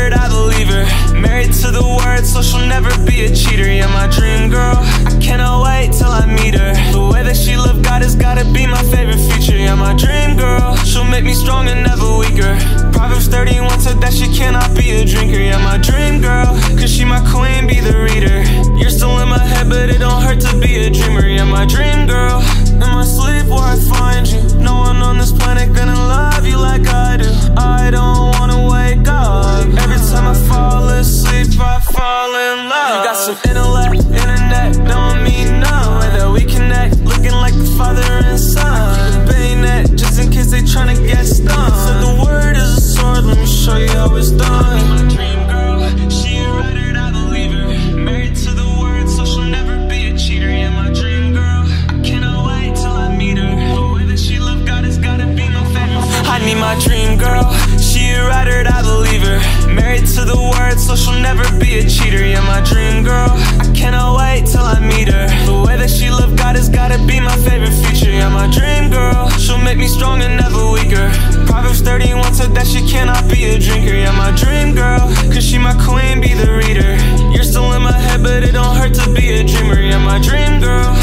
word, I believe her. Married to the word, so she'll never be a cheater. Yeah, my dream girl, I cannot wait till I meet her. The way that she loved God has gotta be my favorite feature. Yeah, my dream girl, she'll make me strong and never weaker. Proverbs 31 said that she cannot be a drinker. Yeah, my dream girl, cause she my queen, be the reader. You're still in my head, but it don't hurt to be a dreamer. Yeah, my dream girl, in my sleep where I find you. No one on this planet gonna love you like I do. I don't wanna wake up. Every time I fall asleep, I fall in love. You got some intellect, internet, don't mean no. Way that we connect, looking like the father and son. Bang that, just in case they tryna get stung. Said the word is a sword, let me show you how it's done. My dream girl, she a writer, I believe her. Married to the word, so she'll never be a cheater. Yeah, my dream girl, I cannot wait till I meet her. The way that she loved God has gotta be my favorite. I need my dream girl, she a writer, I believe her. Married to the word, so she'll never be a cheater. Yeah, my dream girl, I cannot wait till I meet her. The way that she loved God has gotta be my favorite feature. Yeah, my dream girl, she'll make me strong and never weaker. Proverbs 31 said that she cannot be a drinker. Yeah, my dream girl, cause she my queen, be the reader. You're still in my head, but it don't hurt to be a dreamer. Yeah, my dream girl.